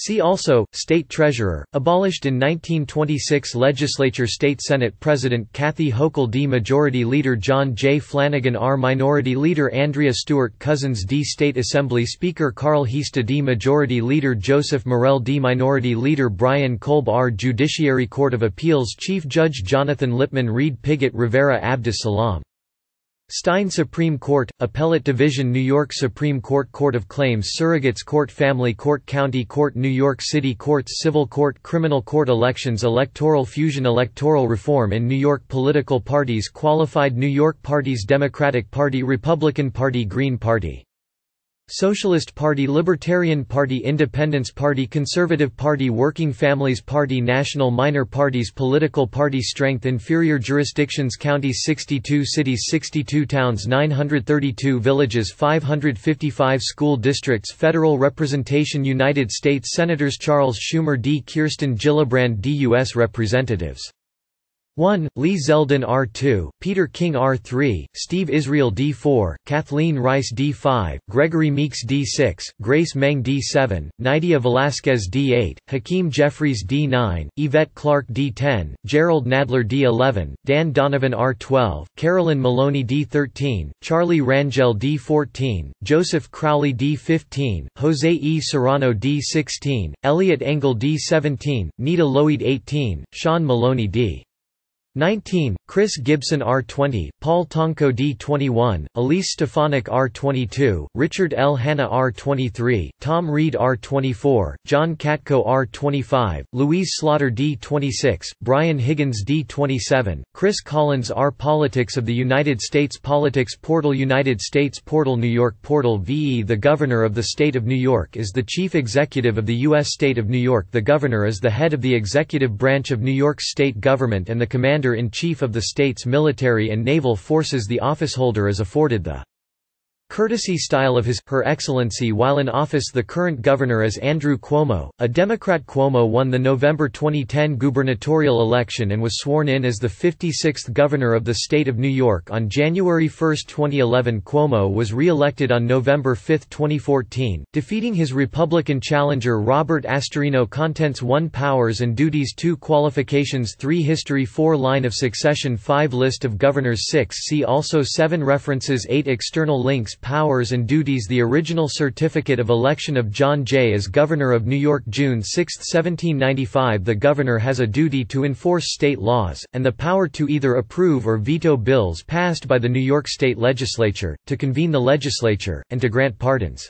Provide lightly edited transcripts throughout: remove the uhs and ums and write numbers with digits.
See also, State Treasurer, abolished in 1926 Legislature State Senate President Kathy Hochul D. Majority Leader John J. Flanagan R. Minority Leader Andrea Stewart-Cousins D. State Assembly Speaker Carl Heastie D. Majority Leader Joseph Morelle D. Minority Leader Brian Kolb R. Judiciary Court of Appeals Chief Judge Jonathan Lippman Reed Piggott Rivera Abdus Salam Stein Supreme Court, Appellate Division New York Supreme Court Court of Claims Surrogates Court Family Court County Court New York City Courts Civil Court Criminal Court Elections Electoral Fusion Electoral Reform in New York Political Parties Qualified New York Parties Democratic Party Republican Party Green Party Socialist Party Libertarian Party Independence Party Conservative Party Working Families Party National Minor Parties Political Party Strength Inferior Jurisdictions Counties 62 Cities 62 Towns 932 Villages 555 School Districts Federal Representation United States Senators Charles Schumer D. Kirsten Gillibrand D. U.S. Representatives 1. Lee Zeldin R2, Peter King R3, Steve Israel D4, Kathleen Rice D5, Gregory Meeks D6, Grace Meng D7, Nydia Velasquez D8, Hakeem Jeffries D9, Yvette Clark D10, Gerald Nadler D11, Dan Donovan R12, Carolyn Maloney D13, Charlie Rangel D14, Joseph Crowley D15, Jose E. Serrano D16, Elliot Engel D17, Nita Lloyd 18, Sean Maloney D19, Chris Gibson R20, Paul Tonko D21, Elise Stefanik R22, Richard L. Hanna R23, Tom Reed R24, John Katko R25, Louise Slaughter D26, Brian Higgins D27, Chris Collins R. Politics of the United States Politics Portal United States Portal New York Portal VE The Governor of the State of New York is the Chief Executive of the U.S. State of New York. The Governor is the head of the executive branch of New York's state government and the Commander-in-Chief of the state's military and naval forces. The officeholder is afforded the courtesy style of His/Her Excellency while in office. The current governor is Andrew Cuomo, a Democrat. Cuomo won the November 2010 gubernatorial election and was sworn in as the 56th governor of the state of New York on January 1, 2011. Cuomo was re-elected on November 5, 2014, defeating his Republican challenger Robert Astorino. Contents 1 Powers and Duties 2 Qualifications 3 History 4 Line of Succession 5 List of Governors 6 See also 7 References 8 External links Powers and duties. The original certificate of election of John Jay as Governor of New York June 6, 1795. The governor has a duty to enforce state laws, and the power to either approve or veto bills passed by the New York State Legislature, to convene the legislature, and to grant pardons.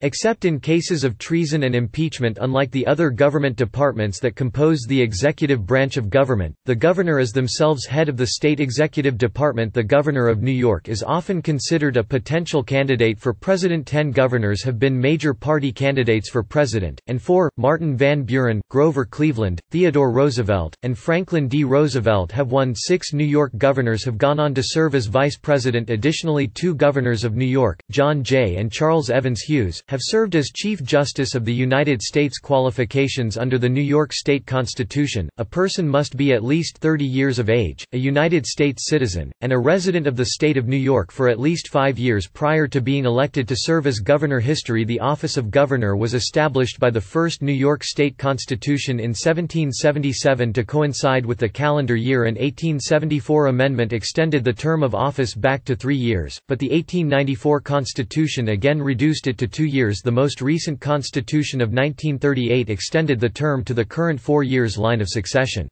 Except in cases of treason and impeachment, unlike the other government departments that compose the executive branch of government, the governor is themselves head of the state executive department. The governor of New York is often considered a potential candidate for president. 10 governors have been major party candidates for president, and 4, Martin Van Buren, Grover Cleveland, Theodore Roosevelt, and Franklin D. Roosevelt have won. 6 New York governors have gone on to serve as vice president. Additionally, 2 governors of New York, John Jay and Charles Evans Hughes, have served as Chief Justice of the United States. Qualifications under the New York State Constitution, a person must be at least 30 years of age, a United States citizen, and a resident of the state of New York for at least 5 years prior to being elected to serve as governor. History. The office of governor was established by the first New York State Constitution in 1777 to coincide with the calendar year. An 1874 amendment extended the term of office back to 3 years, but the 1894 Constitution again reduced it to 2 years. The most recent Constitution of 1938 extended the term to the current 4 years. Line of succession.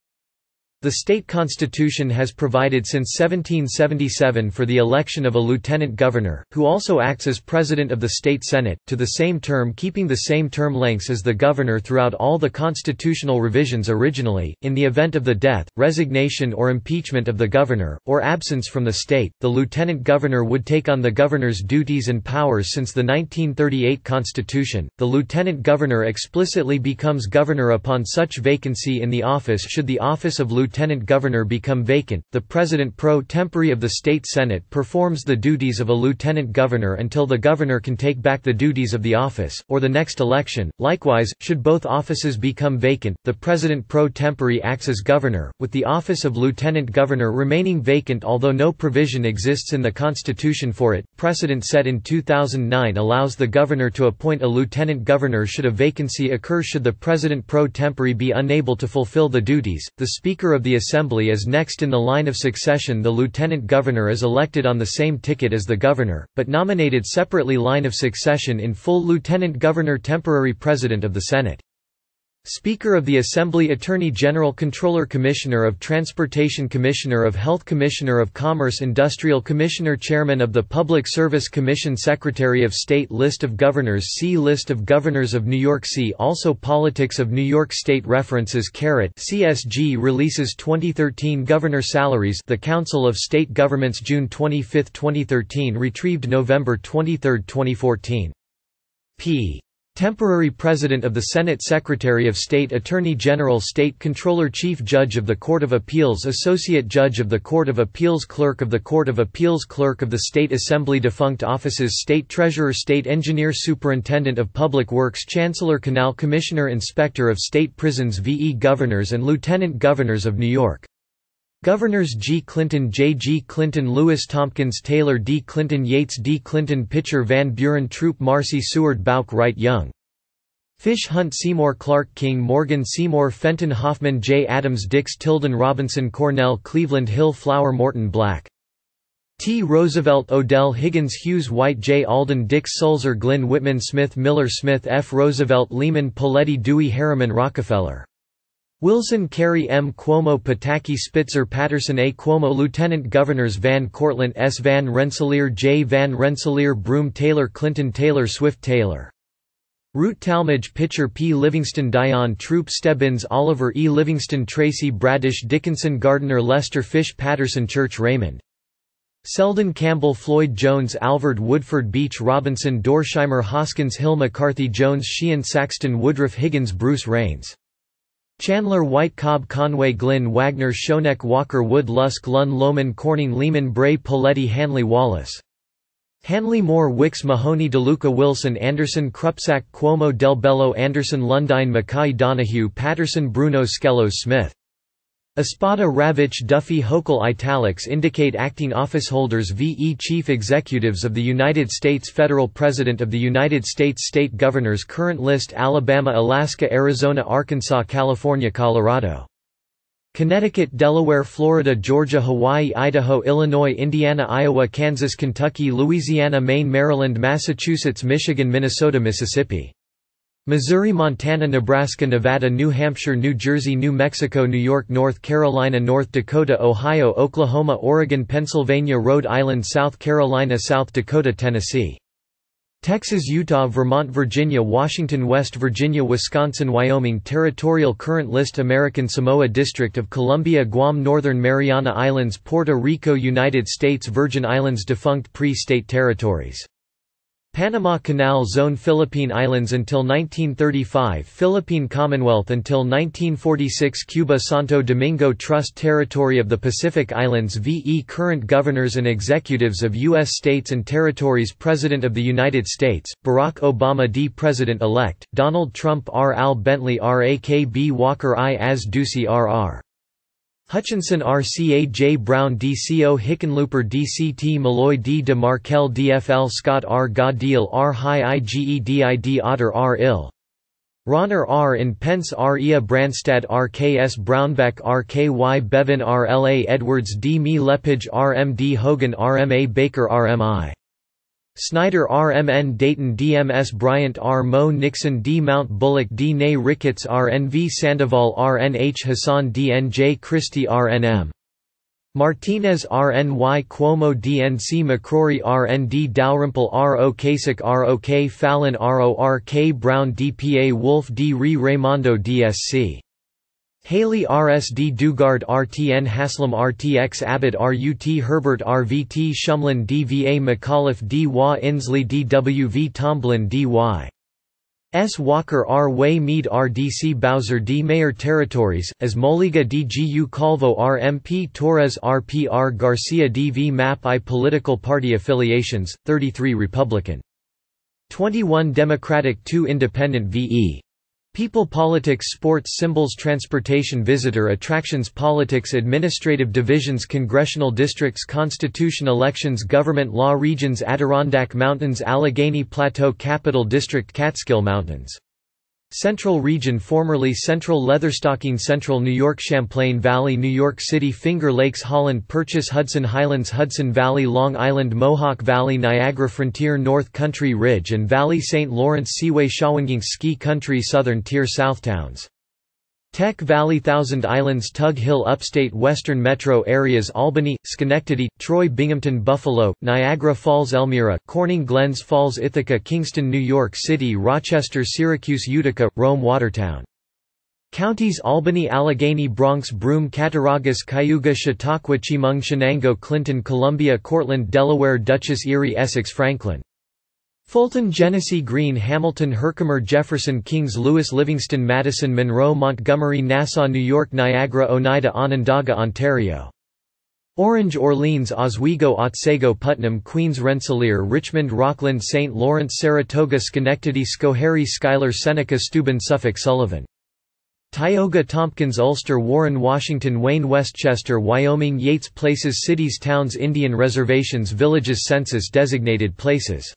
The state constitution has provided since 1777 for the election of a lieutenant governor, who also acts as president of the state senate, to the same term, keeping the same term lengths as the governor throughout all the constitutional revisions. Originally, in the event of the death, resignation or impeachment of the governor, or absence from the state, the lieutenant governor would take on the governor's duties and powers. Since the 1938 Constitution, the lieutenant governor explicitly becomes governor upon such vacancy in the office should the office of lieutenant lieutenant governor become vacant, the president pro tempore of the state senate performs the duties of a lieutenant governor until the governor can take back the duties of the office, or the next election. Likewise, should both offices become vacant, the president pro tempore acts as governor, with the office of lieutenant governor remaining vacant although no provision exists in the Constitution for it. Precedent set in 2009 allows the governor to appoint a lieutenant governor should a vacancy occur should the president pro tempore be unable to fulfill the duties. The Speaker of the Assembly is next in the line of succession. The lieutenant governor is elected on the same ticket as the governor, but nominated separately. Line of succession in full: lieutenant governor, temporary president of the Senate, Speaker of the Assembly, Attorney General, Controller, Commissioner of Transportation, Commissioner of Health, Commissioner of Commerce, Industrial Commissioner, Chairman of the Public Service Commission, Secretary of State. List of governors. See List of governors of New York. See also Politics of New York State. References. CSG releases 2013 governor salaries. The Council of State Governments, June 25, 2013. Retrieved November 23, 2014. P. Temporary President of the Senate, Secretary of State, Attorney General, State Controller, Chief Judge of the Court of Appeals, Associate Judge of the Court of Appeals, Clerk of the Court of Appeals, Clerk of the State Assembly. Defunct offices: State Treasurer, State Engineer, Superintendent of Public Works, Chancellor, Canal Commissioner, Inspector of State Prisons. VE Governors and Lieutenant Governors of New York. Governors: G. Clinton, J. G. Clinton, Lewis Tompkins, Taylor D. Clinton, Yates D. Clinton, Pitcher, Van Buren, Troop, Marcy Seward, Bauck, Wright, Young, Fish, Hunt, Seymour, Clark, King, Morgan, Seymour, Fenton, Hoffman, J. Adams, Dix, Tilden, Robinson, Cornell, Cleveland, Hill, Flower, Morton, Black, T. Roosevelt, Odell, Higgins, Hughes, White, J. Alden, Dix, Sulzer, Glynn, Whitman, Smith, Miller, Smith, F. Roosevelt, Lehman, Paletti, Dewey, Harriman, Rockefeller, Wilson, Kerry, M. Cuomo, Pataki, Spitzer, Patterson, A. Cuomo. Lieutenant Governors: Van Cortlandt, S. Van Rensselaer, J. Van Rensselaer, Broom, Taylor, Clinton, Taylor, Swift, Taylor, Root, Talmadge, Pitcher, P. Livingston, Dion, Troop, Stebbins, Oliver, E. Livingston, Tracy, Bradish, Dickinson, Gardner, Lester, Fish, Patterson, Church, Raymond, Selden, Campbell, Floyd, Jones, Alvord, Woodford, Beach, Robinson, Dorsheimer, Hoskins, Hill, McCarthy, Jones, Sheehan, Saxton, Woodruff, Higgins, Bruce, Raines, Chandler, White, Cobb, Conway, Glynn, Wagner, Schoeneck, Walker, Wood, Lusk, Lunn, Lohman, Corning, Lehman, Bray, Paletti, Hanley, Wallace, Hanley, Moore, Wicks, Mahoney, DeLuca, Wilson, Anderson, Krupsack, Cuomo, Del Bello, Anderson, Lundine, Mackay, Donahue, Patterson, Bruno, Skelos, Smith, Espada, Ravitch, Duffy, Hochul. Italics indicate acting office holders. VE Chief Executives of the United States. Federal President of the United States. State Governors. Current list: Alabama, Alaska, Arizona, Arkansas, California, Colorado, Connecticut, Delaware, Florida, Georgia, Hawaii, Idaho, Illinois, Indiana, Iowa, Kansas, Kentucky, Louisiana, Maine, Maryland, Massachusetts, Michigan, Minnesota, Mississippi, Missouri, Montana, Nebraska, Nevada, New Hampshire, New Jersey, New Mexico, New York, North Carolina, North Dakota, Ohio, Oklahoma, Oregon, Pennsylvania, Rhode Island, South Carolina, South Dakota, Tennessee, Texas, Utah, Vermont, Virginia, Washington, West Virginia, Wisconsin, Wyoming. Territorial. Current list: American Samoa, District of Columbia, Guam, Northern Mariana Islands, Puerto Rico, United States Virgin Islands. Defunct pre-state territories: Panama Canal Zone, Philippine Islands until 1935, Philippine Commonwealth until 1946, Cuba, Santo Domingo Trust, Territory of the Pacific Islands. VE Current Governors and Executives of U.S. States and Territories. President of the United States: Barack Obama D. President-elect, Donald Trump R. Al Bentley R. A. K. B. Walker I. As Ducey R. R. Hutchinson R. C. A. J. Brown D. C. O. Hickenlooper D. C. T. Malloy D. DeMarkel D. F. L. Scott R. Goddeel R. High I. G. E. D. I. D. Otter R. Ill. Ronner R. in Pence R. Ea Branstad R. K. S. Brownback R. K. Y. Bevan R. L. A. Edwards D. Me Lepage R. M. D. Hogan R. M. A. Baker R. M. I. Snyder R. M. N. Dayton D. M. S. Bryant R. Moe Nixon D. Mount Bullock D. Nay Ricketts R. N. V. Sandoval R. N. H. Hassan D. N. J. Christie R. N. M. Martinez R. N. Y. Cuomo D. N. C. McCrory R. N. D. Dalrymple R. O. Kasich R. O. K. Fallon R. O. R. K. Brown D. P. A. Wolf D. Re Raimondo D. S. C. Haley R. S. D. Dugard R. T. N. Haslam R. T. X. Abbott R. U. T. Herbert R. V. T. Shumlin D. V. A. McAuliffe D. Wah Inslee D. W. V. Tomblin D. Y. S. Walker R. Way Mead R. D. C. Bowser D. Mayor Territories, as Moliga D. G. U. Calvo R. M. P. Torres R. P. R. Garcia D. V. Map I. Political Party Affiliations, 33 Republican, 21 Democratic 2 Independent V.E. People Politics Sports Symbols Transportation Visitor Attractions Politics Administrative Divisions Congressional Districts Constitution Elections Government Law Regions Adirondack Mountains Allegheny Plateau Capital District Catskill Mountains Central Region formerly Central Leatherstocking Central New York Champlain Valley New York City Finger Lakes Holland Purchase Hudson Highlands Hudson Valley Long Island Mohawk Valley Niagara Frontier North Country Ridge and Valley St. Lawrence Seaway Shawangunk Ski Country Southern Tier Southtowns Tech Valley Thousand Islands Tug Hill Upstate Western Metro Areas Albany, Schenectady, Troy Binghamton Buffalo, Niagara Falls Elmira, Corning Glens Falls Ithaca Kingston New York City Rochester Syracuse Utica, Rome Watertown Counties Albany Allegheny Bronx Broome Cattaraugus Cayuga Chautauqua Chemung Shenango Clinton Columbia Cortland Delaware Dutchess Erie Essex Franklin Fulton Genesee Greene Hamilton Herkimer Jefferson Kings Louis Livingston Madison Monroe Montgomery Nassau New York Niagara Oneida Onondaga Ontario Orange Orleans Oswego Otsego Putnam Queens Rensselaer Richmond Rockland St. Lawrence Saratoga Schenectady Schoharie Schuyler Seneca Steuben Suffolk Sullivan Tioga Tompkins Ulster Warren Washington Wayne Westchester Wyoming Yates Places Cities Towns Indian Reservations Villages Census Designated Places